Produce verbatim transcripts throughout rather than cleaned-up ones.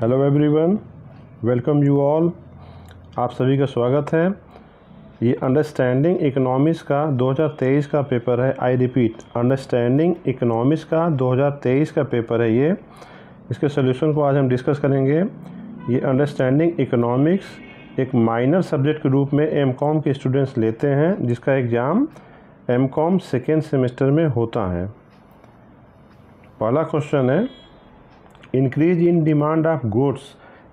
Hello everyone, welcome you all. आप सभी का स्वागत है। ये अंडरस्टैंडिंग इकोनॉमिक्स का दो हज़ार तेईस का पेपर है। आई रिपीट, अंडरस्टैंडिंग इकोनॉमिक्स का दो हज़ार तेईस का पेपर है ये। इसके सोल्यूशन को आज हम डिस्कस करेंगे। ये अंडरस्टैंडिंग इकोनॉमिक्स एक माइनर सब्जेक्ट के रूप में एम.कॉम के स्टूडेंट्स लेते हैं, जिसका एग्ज़ाम एम.कॉम सेकेंड सेमेस्टर में होता है। पहला क्वेश्चन है, increase in demand of goods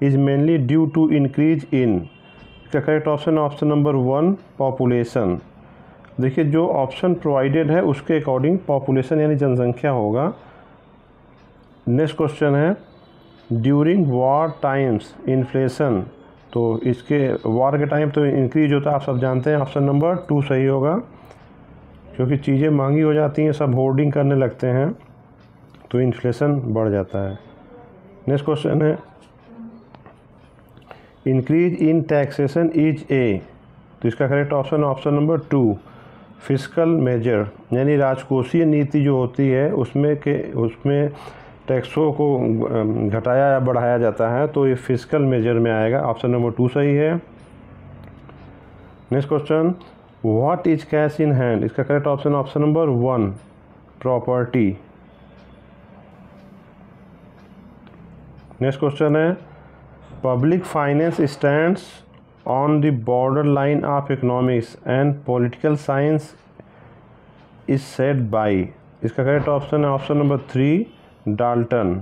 is mainly due to increase in. इसका correct option option number one, population. देखिए, जो ऑप्शन प्रोवाइडेड है उसके अकॉर्डिंग पॉपुलेशन यानी जनसंख्या होगा। नेक्स्ट क्वेश्चन है, ड्यूरिंग वॉर टाइम्स इन्फ्लेशन। तो इसके वॉर के टाइम तो इंक्रीज होता है, आप सब जानते हैं। ऑप्शन नंबर टू सही होगा, क्योंकि चीज़ें महंगी हो जाती हैं, सब होर्डिंग करने लगते हैं तो इन्फ्लेशन बढ़ जाता है। नेक्स्ट क्वेश्चन है, increase in taxation is a. तो इसका correct option option number two, fiscal measure. यानी राजकोषीय नीति जो होती है उसमें के उसमें टैक्सों को घटाया या बढ़ाया जाता है, तो ये फिस्कल मेजर में आएगा। ऑप्शन नंबर टू सही है। Next question, what is cash in hand. इसका correct option option number one, property. Next question है, public finance stands on the border line of economics and political science is said by. इसका correct option है option number three, Dalton.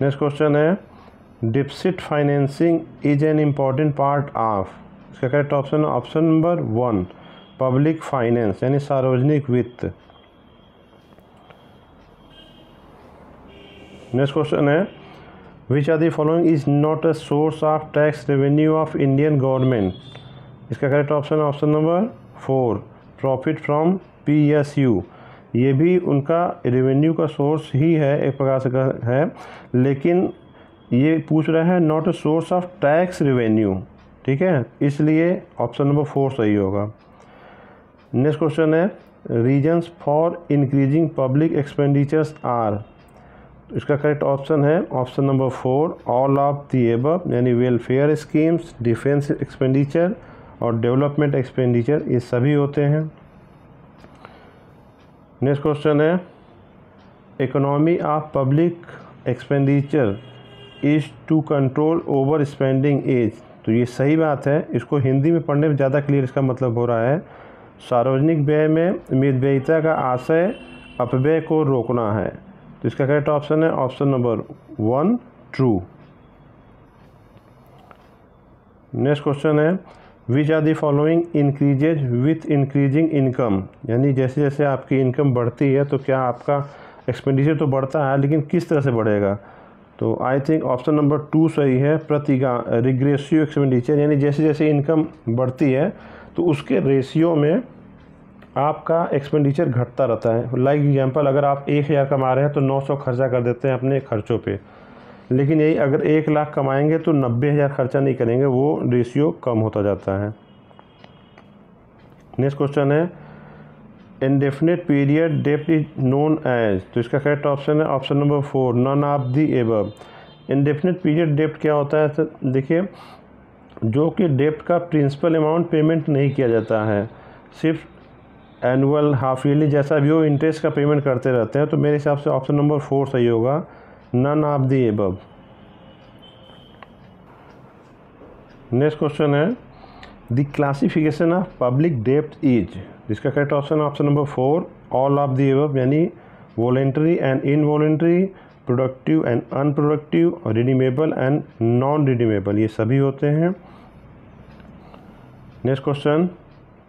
Next question है, deficit financing is an important part of. इसका correct option है option number one, public finance यानी सार्वजनिक वित्त। Next question है, Which of the following is not a source of tax revenue of Indian government? इसका correct option option number four, profit from P S U. ये भी उनका revenue का source ही है, एक प्रकार से है, लेकिन ये पूछ रहा है not a source of tax revenue, ठीक है, इसलिए ऑप्शन नंबर फोर सही होगा। नेक्स्ट क्वेश्चन है, reasons for increasing public expenditures are. इसका करेक्ट ऑप्शन है option number four, all of the above यानी वेलफेयर स्कीम्स, डिफेंस एक्सपेंडिचर और डेवलपमेंट एक्सपेंडिचर, ये सभी होते हैं। नेक्स्ट क्वेश्चन है, economy of public expenditure is to control over spending is. तो ये सही बात है, इसको हिंदी में पढ़ने में ज़्यादा क्लियर इसका मतलब हो रहा है, सार्वजनिक व्यय में मितव्ययिता का आशय अपव्यय को रोकना है। तो इसका करेक्ट ऑप्शन है option number one, true. Next question है, which are the following increases with increasing income. यानी जैसे जैसे आपकी इनकम बढ़ती है तो क्या आपका एक्सपेंडिचर तो बढ़ता है, लेकिन किस तरह से बढ़ेगा। तो I think option number two सही है, प्रतिगा रिग्रेसिव एक्सपेंडिचर। यानी जैसे जैसे इनकम बढ़ती है तो उसके रेशियो में आपका एक्सपेंडिचर घटता रहता है। लाइक एग्जांपल, अगर आप एक हज़ार कमा रहे हैं तो नौ सौ खर्चा कर देते हैं अपने खर्चों पे, लेकिन यही अगर एक लाख कमाएंगे तो नब्बे हज़ार खर्चा नहीं करेंगे, वो रेशियो कम होता जाता है। नेक्स्ट क्वेश्चन है, इनडेफिनेट पीरियड डेप्ट इज नोन एज। तो इसका करेक्ट ऑप्शन है option number four, none of the above. Indefinite period डेप्ट क्या होता है, तो देखिए, जो कि डेप्ट का प्रिंसिपल अमाउंट पेमेंट नहीं किया जाता है, सिर्फ एनुअल, हाफ ईयरली, जैसा भी हो, इंटरेस्ट का पेमेंट करते रहते हैं। तो मेरे हिसाब से ऑप्शन नंबर फोर सही होगा, none of the above. Next question है, द क्लासिफिकेशन ऑफ पब्लिक डेब्ट इज। जिसका correct option option number four, all of the above यानी voluntary and involuntary, productive and unproductive, redeemable and non redeemable, ये सभी होते हैं। Next question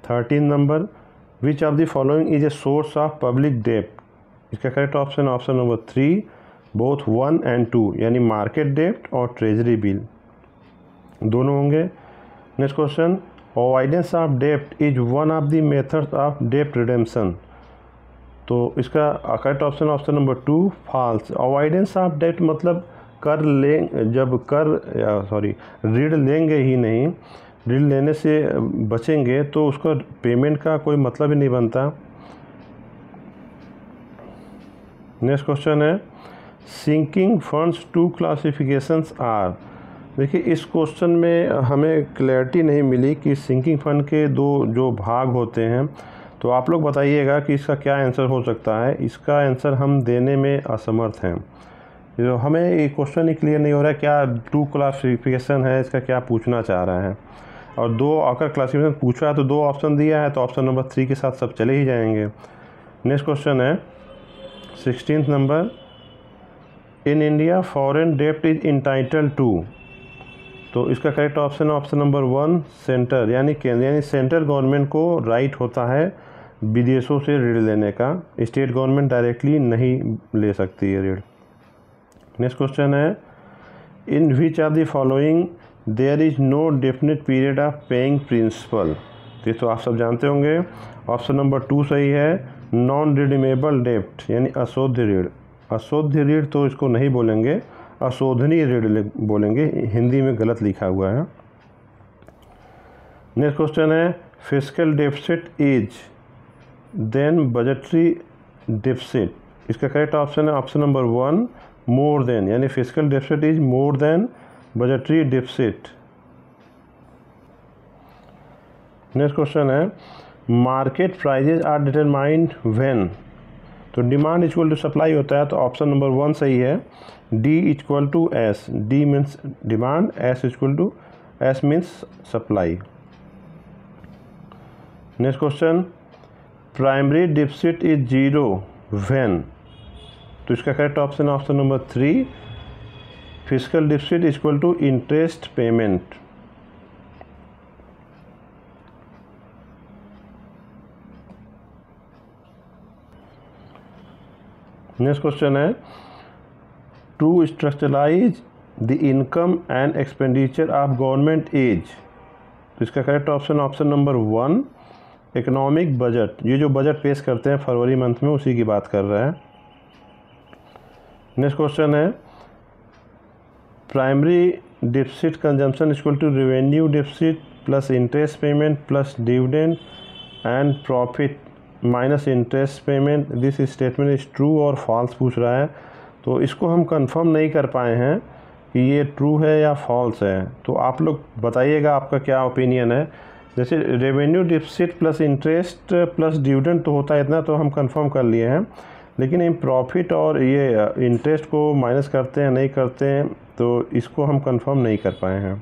thirteen number, Which of the following is a source of public debt? इसका correct option option number three, both one and two, यानी market डेप्ट और treasury bill, दोनों होंगे। Next question, avoidance of dept is one of the methods of dept redemption. तो इसका correct option option number two, false. Avoidance of डेप्ट मतलब कर लें जब कर सॉरी ऋण लेंगे ही नहीं, ऋण लेने से बचेंगे तो उसका पेमेंट का कोई मतलब ही नहीं बनता। नेक्स्ट क्वेश्चन है, sinking funds two classifications are। देखिए इस क्वेश्चन में हमें क्लैरिटी नहीं मिली कि सिंकिंग फंड के दो जो भाग होते हैं, तो आप लोग बताइएगा कि इसका क्या आंसर हो सकता है। इसका आंसर हम देने में असमर्थ हैं। जो हमें ये क्वेश्चन ही क्लियर नहीं हो रहा है क्या टू क्लासिफिकेशन है, इसका क्या पूछना चाह रहा है। और दो अगर क्लासिफिकेशन पूछा है तो दो ऑप्शन दिया है, तो ऑप्शन नंबर थ्री के साथ सब चले ही जाएंगे। नेक्स्ट क्वेश्चन है sixteen number, in India foreign डेप्ट इज इंटाइटल्ड टू। तो इसका करेक्ट ऑप्शन है ऑप्शन नंबर वन सेंटर, यानी केंद्र, यानी सेंट्रल गवर्नमेंट को राइट होता है विदेशों से ऋण लेने का। स्टेट गवर्नमेंट डायरेक्टली नहीं ले सकती है ऋण। नेक्स्ट क्वेश्चन है in which of the following there is no definite period of paying principal. ये तो आप सब जानते होंगे, ऑप्शन नंबर टू सही है, नॉन रिडीमेबल डेप्ट यानी अशोध ऋण। अशोध ऋण तो इसको नहीं बोलेंगे, अशोधनीय ऋण बोलेंगे, हिंदी में गलत लिखा हुआ है। नेक्स्ट क्वेश्चन है fiscal deficit is than budgetary deficit. इसका करेक्ट ऑप्शन है option number one more than, यानी fiscal deficit is more than budgetary deficit. Next question है market prices are determined when. तो डिमांड इक्वल टू सप्लाई होता है, तो option number one सही है, D equal to S. D means demand, S equal to S means supply. Next question primary deficit is zero when. तो इसका correct option है option number three, fiscal deficit equal to interest payment. Next question है to स्ट्रक्चरलाइज the income and expenditure of government is. तो इसका correct option option number one economic budget. ये जो budget पेश करते हैं फरवरी मंथ में, उसी की बात कर रहे हैं। नेक्स्ट क्वेश्चन है primary deficit consumption equal to revenue deficit plus interest payment plus dividend and profit minus interest payment. This statement is true और फॉल्स पूछ रहा है, तो इसको हम कंफर्म नहीं कर पाए हैं कि ये ट्रू है या फॉल्स है। तो आप लोग बताइएगा आपका क्या ओपिनियन है। जैसे revenue deficit plus interest plus dividend तो होता है, इतना तो हम कंफर्म कर लिए हैं, लेकिन इन प्रॉफिट और ये इंटरेस्ट को माइनस करते हैं नहीं करते हैं, तो इसको हम कंफर्म नहीं कर पाए हैं।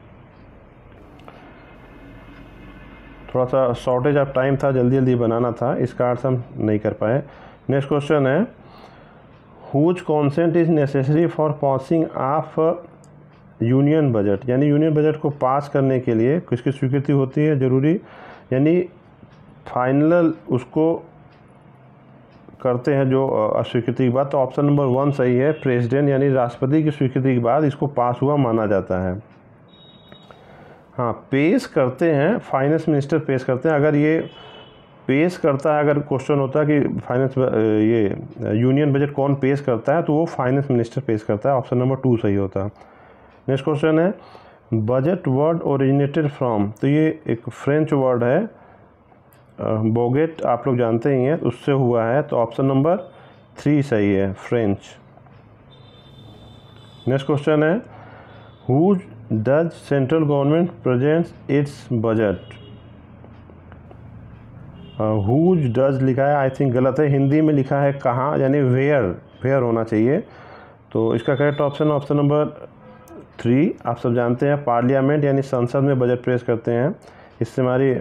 थोड़ा सा शॉर्टेज ऑफ टाइम था, जल्दी जल्दी बनाना था, इसका अर्थ हम नहीं कर पाए। नेक्स्ट क्वेश्चन है whose consent is necessary for passing of union budget. यानी यूनियन बजट को पास करने के लिए किसकी स्वीकृति होती है ज़रूरी, यानी फाइनल उसको करते हैं जो अस्वीकृति के बाद। तो ऑप्शन नंबर वन सही है, प्रेसिडेंट यानी राष्ट्रपति की स्वीकृति के बाद इसको पास हुआ माना जाता है। हाँ, पेश करते हैं, फाइनेंस मिनिस्टर पेश करते हैं। अगर ये पेश करता है, अगर क्वेश्चन होता है कि फाइनेंस ये यूनियन बजट कौन पेश करता है, तो वो फाइनेंस मिनिस्टर पेश करता है, ऑप्शन नंबर टू सही होता है। नेक्स्ट क्वेश्चन है बजट वर्ड ओरिजिनेटेड फ्रॉम। तो ये एक फ्रेंच वर्ड है, बोगेट आप लोग जानते ही हैं, उससे हुआ है, तो ऑप्शन नंबर थ्री सही है, फ्रेंच। नेक्स्ट क्वेश्चन है whose does central government presents its budget. Whose does लिखा है, आई थिंक गलत है, हिंदी में लिखा है कहाँ, यानी वेयर, वेयर होना चाहिए। तो इसका correct option option number three, आप सब जानते हैं पार्लियामेंट यानी संसद में बजट पेश करते हैं। इससे हमारी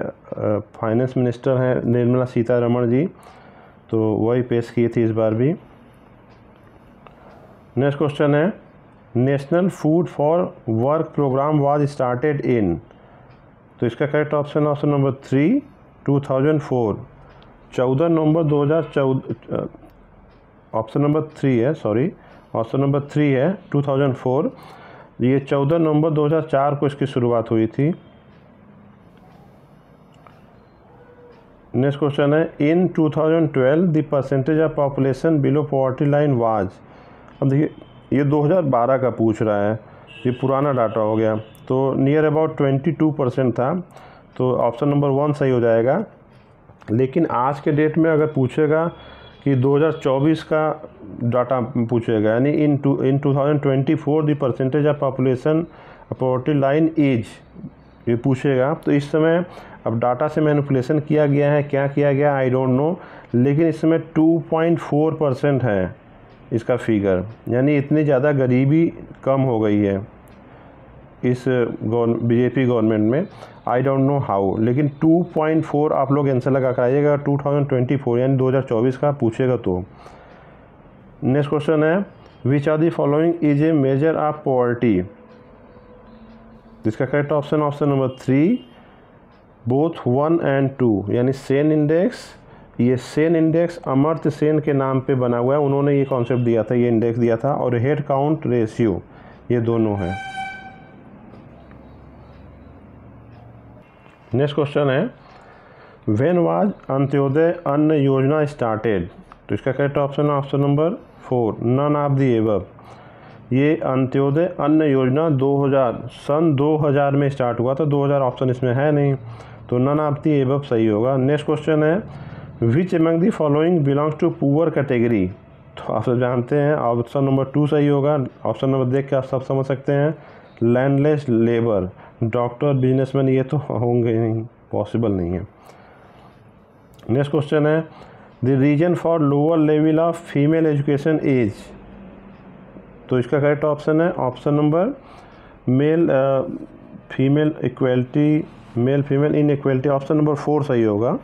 फाइनेंस मिनिस्टर हैं निर्मला सीतारमण जी, तो वही पेश किए थी इस बार भी। नेक्स्ट क्वेश्चन है national food for work programme was started in. तो इसका correct option option number three, two thousand four, चौदह नवंबर दो हज़ार चौदह। ऑप्शन नंबर थ्री है, सॉरी ऑप्शन नंबर थ्री है टू थाउजेंड फोर। ये चौदह नवंबर दो हज़ार चार को इसकी शुरुआत हुई थी। नेक्स्ट क्वेश्चन है in two thousand twelve the percentage of population below poverty line was. अब देखिए ये दो हज़ार बारह का पूछ रहा है, ये पुराना डाटा हो गया, तो नियर अबाउट बाईस परसेंट था, तो ऑप्शन नंबर वन सही हो जाएगा। लेकिन आज के डेट में अगर पूछेगा कि दो हज़ार चौबीस का डाटा पूछेगा, यानी in two in two thousand twenty four the percentage of population poverty line as ये पूछेगा। तो इस समय अब डाटा से मैनिपुलेशन किया गया है, क्या किया गया आई डोंट नो, लेकिन इसमें टू पॉइंट फोर परसेंट है इसका फिगर, यानी इतनी ज़्यादा गरीबी कम हो गई है इस बीजेपी गवर्नमेंट में। आई डोंट नो हाउ, लेकिन टू पॉइंट फोर आप लोग आंसर लगा कर आइएगा टू थाउजेंड ट्वेंटी फोर यानी दो हज़ार चौबीस का पूछेगा। तो नेक्स्ट क्वेश्चन है which are the following is a measure of poverty. इसका correct option option number three both one and two, यानी सेन इंडेक्स, ये सेन इंडेक्स अमर्त्य सेन के नाम पे बना हुआ है, उन्होंने ये कॉन्सेप्ट दिया था, ये इंडेक्स दिया था, और हेड काउंट रेशियो, ये दोनों है। नेक्स्ट क्वेश्चन है when was Antyodaya Anna Yojana started. तो इसका correct option option number four none of the above. ये अंत्योदय अन्न योजना दो हज़ार सन दो हज़ार में स्टार्ट हुआ था, दो हज़ार ऑप्शन इसमें है नहीं, तो नन ऑफ दी एबव सही होगा। नेक्स्ट क्वेश्चन है which among the following belongs to poor category. तो आप सब जानते हैं ऑप्शन नंबर टू सही होगा, ऑप्शन नंबर देख के आप सब समझ सकते हैं लैंडलेस लेबर, डॉक्टर, बिजनेसमैन ये तो होंगे नहीं, पॉसिबल नहीं है। नेक्स्ट क्वेश्चन है the reason for lower level of female education as. तो इसका करेक्ट ऑप्शन है option number male female equality, male female inequality, option number four सही होगा,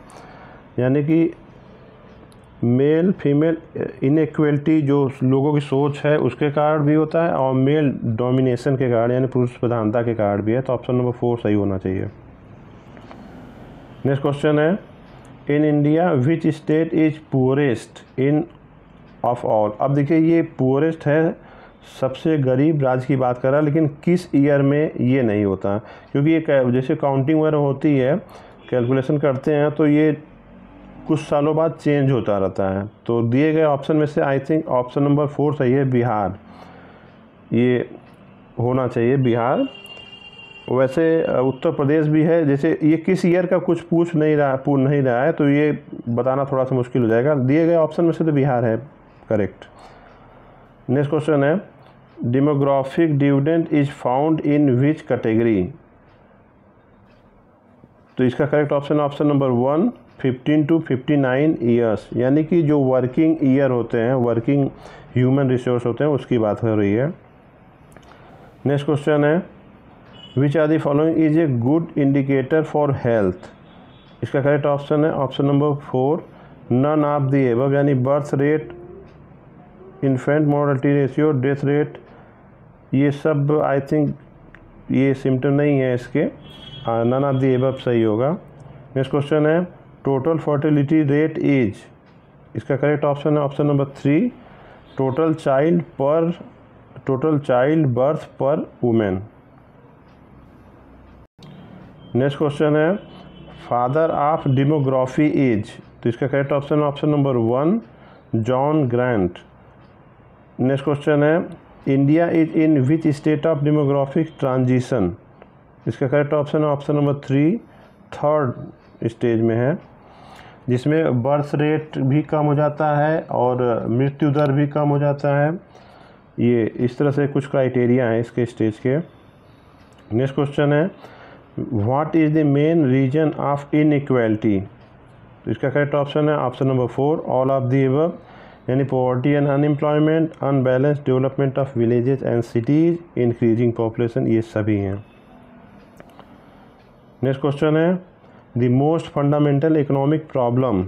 यानी कि मेल फीमेल इनइक्वलिटी जो लोगों की सोच है उसके कारण भी होता है, और मेल डोमिनेशन के कारण यानी पुरुष प्रधानता के कारण भी है, तो ऑप्शन नंबर फोर सही होना चाहिए। नेक्स्ट क्वेश्चन है in India which state is poorest in of all. अब देखिए ये पुअरेस्ट है, सबसे गरीब राज्य की बात कर रहा है, लेकिन किस ईयर में ये नहीं होता, क्योंकि ये जैसे काउंटिंग वगैरह होती है, कैलकुलेशन करते हैं, तो ये कुछ सालों बाद चेंज होता रहता है। तो दिए गए ऑप्शन में से I think option number four सही है, बिहार, ये होना चाहिए बिहार। वैसे उत्तर प्रदेश भी है, जैसे ये किस ईयर का कुछ पूछ नहीं रहा पूछ नहीं रहा है, तो ये बताना थोड़ा सा मुश्किल हो जाएगा। दिए गए ऑप्शन में से तो बिहार है करेक्ट। नेक्स्ट क्वेश्चन है demographic dividend is found in which category. तो इसका correct option option number one fifteen to fifty nine years, यानी कि जो वर्किंग ईयर होते हैं, वर्किंग ह्यूमन रिसोर्स होते हैं, उसकी बात हो रही है। नेक्स्ट क्वेश्चन है which are the following is a good indicator for health. इसका करेक्ट ऑप्शन है option number four none of the above, यानी birth rate, infant mortality ratio, death rate, ये सब आई थिंक ये सिम्टम नहीं है इसके, नन ऑफ द एबव सही होगा। नेक्स्ट क्वेश्चन है टोटल फर्टिलिटी रेट एज। इसका करेक्ट ऑप्शन है option number three total child per total child birth per women. Next question है फादर ऑफ डेमोग्राफी एज। तो इसका करेक्ट ऑप्शन है option number one John Graunt. Next question है India is in which state of demographic transition. इसका correct option है option number three third stage में है, जिसमें बर्थ रेट भी कम हो जाता है और मृत्यु दर भी कम हो जाता है, ये इस तरह से कुछ क्राइटेरिया हैं इसके स्टेज के। नेक्स्ट क्वेश्चन है what is the main reason of inequality. इसका करेक्ट ऑप्शन है option number four all of the above, यानी poverty and unemployment, unbalance development of villages and cities, increasing population, ये सभी हैं। नेक्स्ट क्वेश्चन है the most fundamental economic problem.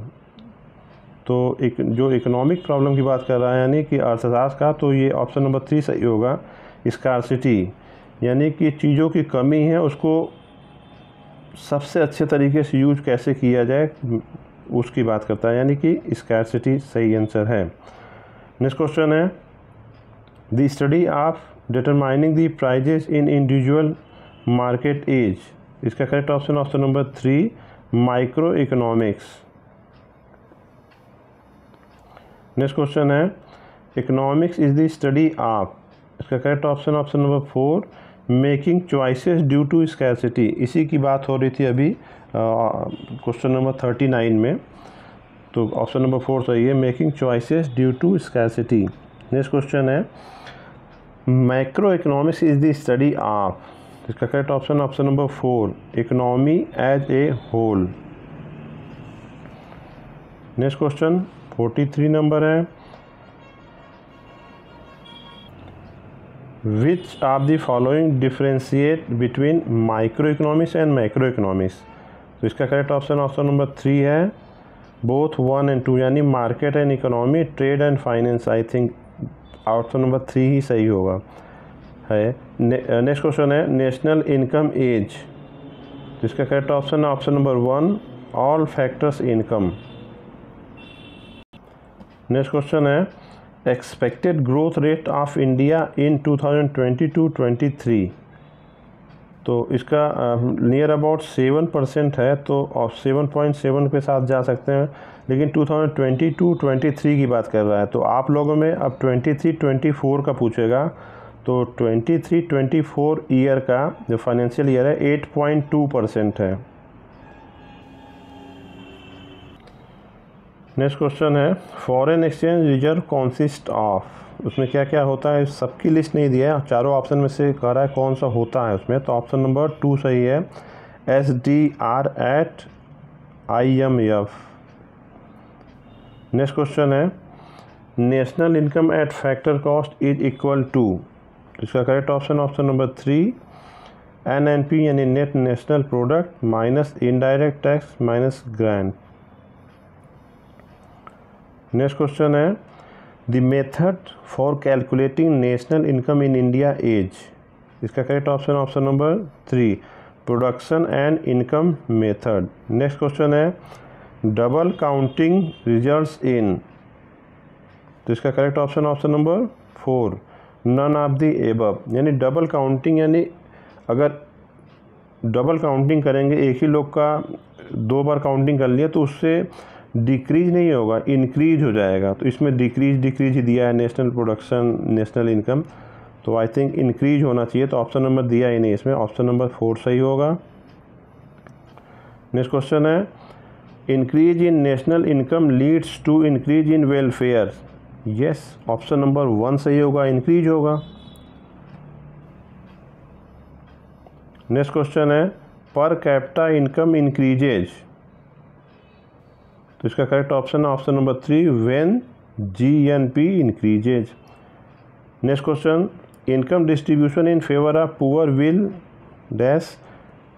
तो एक जो इकोनॉमिक प्रॉब्लम की बात कर रहा है, यानी कि अर्थशास्त्र का, तो ये ऑप्शन नंबर थ्री सही होगा स्कार्सिटी, यानी कि चीज़ों की कमी है, उसको सबसे अच्छे तरीके से यूज कैसे किया जाए उसकी बात करता है, यानी कि स्कैरसिटी सही आंसर है। नेक्स्ट क्वेश्चन है the study of determining the prices in individual market as. इसका correct option option number three micro economics. Next question है economics is the study of. इसका correct option option number four making choices due to scarcity, इसी की बात हो रही थी अभी क्वेश्चन नंबर थर्टी नाइन में, तो ऑप्शन नंबर फोर सही है, making choices due to scarcity. Next question है micro economics is the study of, इसका correct option option number four economy as a whole. Next question forty three number है, which of the following differentiate between micro economics and micro economics, तो इसका correct option option number three है both one and two, यानी market and economy, trade and finance. I think option number three ही सही होगा है। Next question है national income as, तो इसका करेक्ट ऑप्शन है option number one all factors income. Next question है expected growth rate of India in two thousand twenty two twenty three, तो इसका नियर अबाउट सेवन परसेंट है, तो of seven point seven के साथ जा सकते हैं, लेकिन two thousand twenty two twenty three की बात कर रहा है, तो आप लोगों में अब ट्वेंटी थ्री ट्वेंटी फोर का पूछेगा, तो twenty three twenty four year का जो फाइनेंशियल ईयर है एट पॉइंट टू परसेंट है। नेक्स्ट क्वेश्चन है foreign exchange reserve consist of, उसमें क्या क्या होता है, सबकी लिस्ट नहीं दिया है, चारों ऑप्शन में से कह रहा है कौन सा होता है उसमें, तो ऑप्शन नंबर टू सही है S D R at I M F. Next question है national income at factor cost is equal to, इसका correct option option number three N N P यानी net national product minus indirect tax minus grant. Next question है the method for calculating national income in India is, इसका correct option option number three production and income method. Next question है double counting results in, तो इसका correct option option number four none of the above, यानी double counting यानी अगर double counting करेंगे, एक ही लोग का दो बार काउंटिंग कर लिया, तो उससे डिक्रीज नहीं होगा, इंक्रीज हो जाएगा, तो इसमें डिक्रीज डिक्रीज ही दिया है नेशनल प्रोडक्शन नेशनल इनकम, तो आई थिंक इंक्रीज होना चाहिए, तो ऑप्शन नंबर दिया ही नहीं इसमें, ऑप्शन नंबर फोर सही होगा। नेक्स्ट क्वेश्चन है increase in national income leads to increase in welfare, yes option number one सही होगा, इंक्रीज होगा। नेक्स्ट क्वेश्चन है पर कैपिटा इनकम इंक्रीजेज, तो इसका करेक्ट ऑप्शन है option number three when GNP increases. Next question income distribution in favour of poor will dash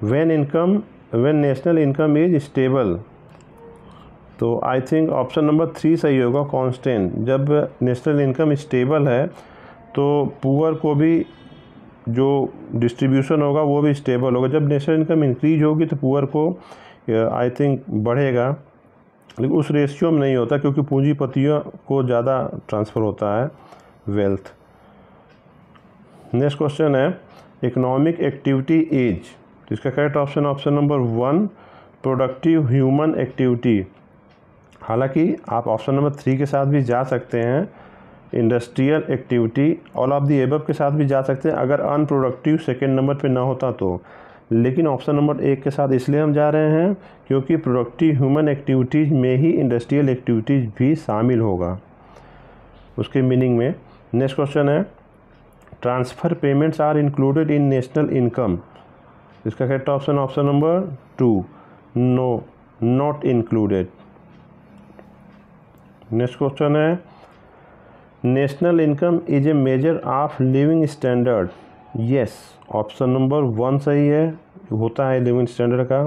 when income when national income is stable, तो I think option number three सही होगा constant, जब national income stable है तो poor को भी जो distribution होगा वो भी स्टेबल होगा, जब नेशनल इनकम इंक्रीज होगी तो पुअर को आई थिंक बढ़ेगा, लेकिन उस रेशियो में नहीं होता क्योंकि पूंजीपतियों को ज़्यादा ट्रांसफ़र होता है वेल्थ। नेक्स्ट क्वेश्चन है इकोनॉमिक एक्टिविटी एज, इसका correct option option number one productive human activity, हालांकि आप ऑप्शन नंबर थ्री के साथ भी जा सकते हैं, industrial activity all of the above के साथ भी जा सकते हैं अगर अनप्रोडक्टिव सेकेंड नंबर पे ना होता तो, लेकिन ऑप्शन नंबर एक के साथ इसलिए हम जा रहे हैं क्योंकि प्रोडक्टिव ह्यूमन एक्टिविटीज़ में ही इंडस्ट्रियल एक्टिविटीज़ भी शामिल होगा उसके मीनिंग में। नेक्स्ट क्वेश्चन है transfer payments are included in national income, इसका correct option option number two no not included. Next question है national income is a measure of living standard, yes option number one सही है, होता है living standard का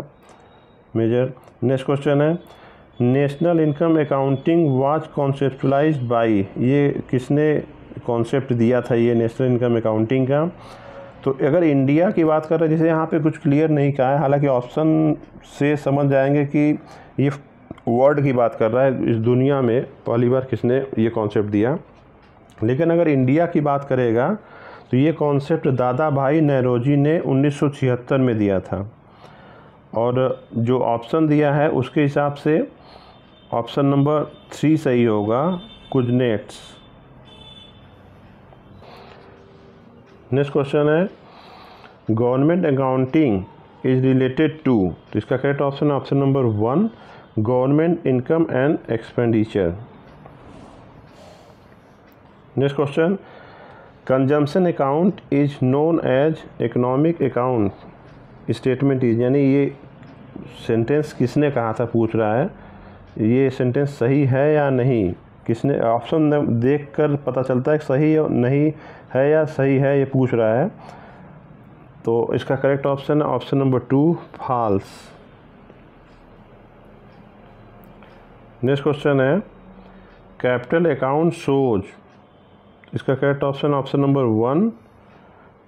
measure. Next question है national income accounting was conceptualised by, ये किसने concept दिया था ये नेशनल इनकम अकाउंटिंग का, तो अगर इंडिया की बात कर रहे हैं, जैसे यहाँ पे कुछ क्लियर नहीं कहा है, हालांकि ऑप्शन से समझ जाएंगे कि ये वर्ड की बात कर रहा है, इस दुनिया में पहली बार किसने ये कॉन्सेप्ट दिया, लेकिन अगर इंडिया की बात करेगा तो ये कॉन्सेप्ट दादा भाई नौरोजी ने उन्नीस सौ छिहत्तर में दिया था, और जो ऑप्शन दिया है उसके हिसाब से ऑप्शन नंबर थ्री सही होगा कुजनेट्स। नेक्स्ट क्वेश्चन है government accounting is related to, तो इसका correct option option number one government income and expenditure. Next question, consumption account is known as economic account. Statement is, यानी ये sentence किसने कहा था पूछ रहा है, ये सेंटेंस सही है या नहीं, किसने। ऑप्शन देखकर पता चलता है कि सही नहीं है या सही है, ये पूछ रहा है। तो इसका करेक्ट ऑप्शन है option number two, false. Next question है कैपिटल अकाउंट शोज। इसका correct option option number one,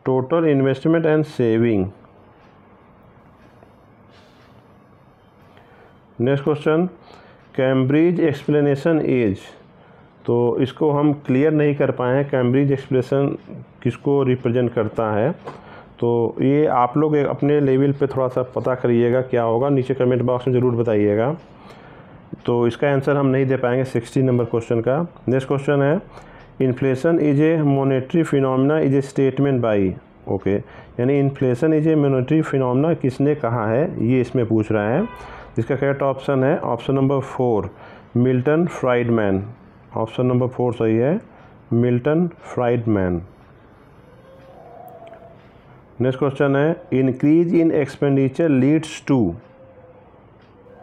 total investment and saving. Next question, Cambridge explanation is. तो इसको हम क्लियर नहीं कर पाए हैं, कैम्ब्रिज एक्सप्लेनेशन किसको रिप्रेजेंट करता है। तो ये आप लोग अपने लेवल पे थोड़ा सा पता करिएगा क्या होगा, नीचे कमेंट बॉक्स में ज़रूर बताइएगा। तो इसका आंसर हम नहीं दे पाएंगे सिक्सटी नंबर क्वेश्चन का। नेक्स्ट क्वेश्चन है inflation is a monetary phenomena is a statement by. Okay, यानी inflation is a monetary phenomena किसने कहा है, ये इसमें पूछ रहा है। इसका करेक्ट ऑप्शन है option number four, Milton Friedman. Option number four सही है, मिल्टन फ्राइडमैन। नेक्स्ट क्वेश्चन है increase in expenditure leads to.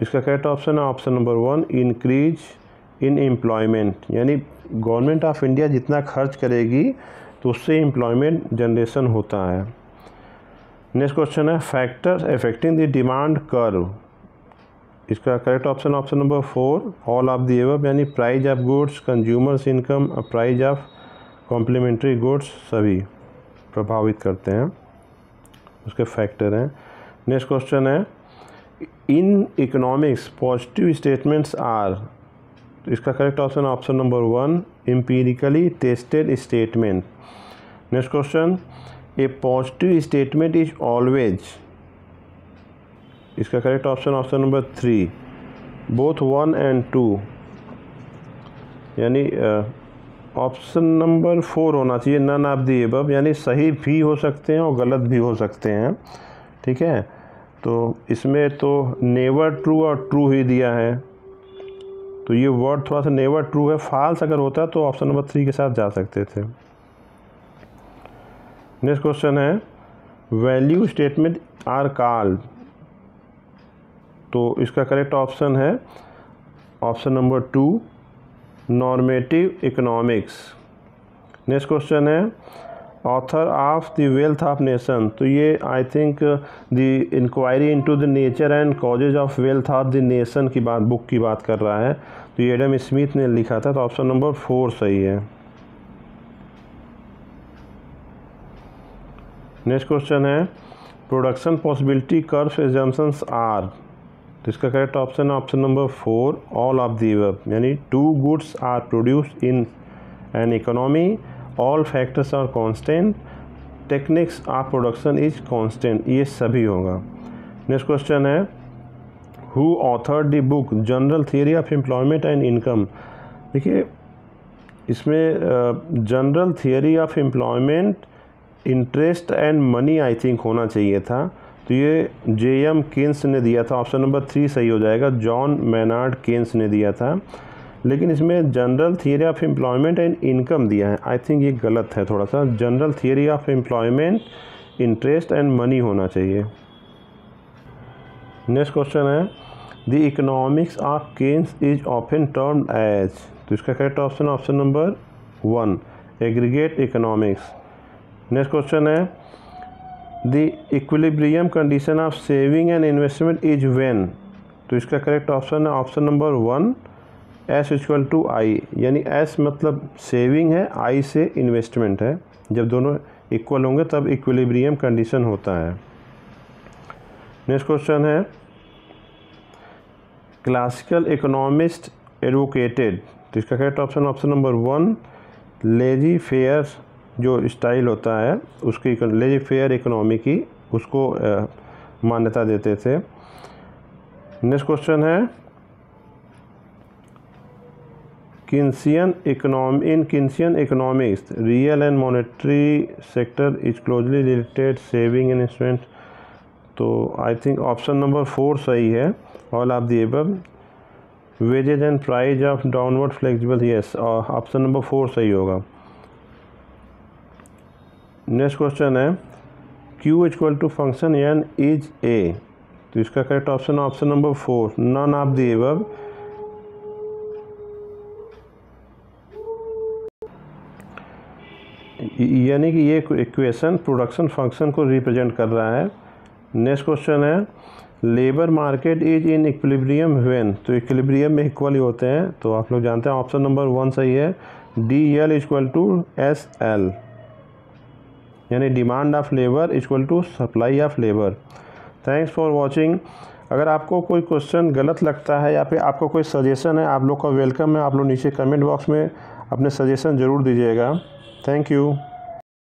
इसका करेक्ट ऑप्शन है option number one, increase in employment. यानी गवर्नमेंट ऑफ इंडिया जितना खर्च करेगी तो उससे एम्प्लॉयमेंट जनरेशन होता है। नेक्स्ट क्वेश्चन है factors affecting the demand curve. इसका correct option option number four, all of the above, यानी price of goods, consumers income, price of complementary goods सभी प्रभावित करते हैं, उसके फैक्टर हैं। नेक्स्ट क्वेश्चन है in economics positive statements are. इसका correct option option number one, empirically tested statement. Next question, a positive statement is always. इसका correct option option number three, both one and two. यानी option number four होना चाहिए, none of the above, यानी सही भी हो सकते हैं और गलत भी हो सकते हैं। ठीक है, तो इसमें तो नेवर ट्रू और ट्रू ही दिया है, तो ये वर्ड थोड़ा सा नेवर ट्रू है, फाल्स अगर होता तो ऑप्शन नंबर थ्री के साथ जा सकते थे। नेक्स्ट क्वेश्चन है वैल्यू स्टेटमेंट आर कॉल्ड। तो इसका करेक्ट ऑप्शन है option number two, normative economics. Next question है author of the wealth of nation. तो ये I think the inquiry into the nature and causes of wealth of the nation की बात book की बात कर रहा है। तो ये एडम स्मिथ ने लिखा था, तो ऑप्शन नंबर फोर सही है। नेक्स्ट क्वेश्चन है production possibility curves assumptions are. तो इसका करेक्ट ऑप्शन है option number four, all of the above, यानी two goods are produced in an economy, all factors are constant, techniques of production is constant, ये सभी होगा। Next question है who authored the book general theory of employment and income. देखिए इसमें general theory of employment, interest and money I think होना चाहिए था, तो ये जे एम किन्स ने दिया था। ऑप्शन नंबर थ्री सही हो जाएगा, जॉन मेनार्ड किन्स ने दिया था। लेकिन इसमें general theory of employment and income दिया है, आई थिंक ये गलत है थोड़ा सा। General theory of employment, interest and money होना चाहिए। नेक्स्ट क्वेश्चन है the economics of Keynes is often termed as. तो इसका correct option option number one, aggregate economics. Next question है the equilibrium condition of saving and investment is when. तो इसका correct option है option number one, S equal to I. यानी S मतलब saving है, आई से इन्वेस्टमेंट है, जब दोनों इक्वल होंगे तब इक्विलिब्रियम कंडीशन होता है। नेक्स्ट क्वेश्चन है क्लासिकल इकोनॉमिस्ट एडवोकेटेड। तो इसका correct option option number one, laissez fair जो स्टाइल होता है उसकी, लेजी फेयर इकोनॉमी की, उसको मान्यता देते थे। नेक्स्ट क्वेश्चन है Keynesian economy in Keynesian economics real and monetary sector is closely related saving and investment. तो I think option number four सही है, all of the above, wages and prices of downward flexible, yes option number four सही होगा। Next question है Q equal to function N is a, तो इसका correct option option number four none of the above. यानी कि ये equation production function को represent कर रहा है। नेक्स्ट क्वेश्चन है labour market is in equilibrium when, तो इक्विलिब्रियम में इक्वल ही होते हैं, तो आप लोग जानते हैं ऑप्शन नंबर वन सही है D L equal to S L, यानी demand of labour equal to supply of labour. Thanks for watching. अगर आपको कोई क्वेश्चन गलत लगता है या फिर आपको कोई सजेशन है, आप लोग का वेलकम है, आप लोग नीचे कमेंट बॉक्स में अपने सजेशन ज़रूर दीजिएगा। Thank you.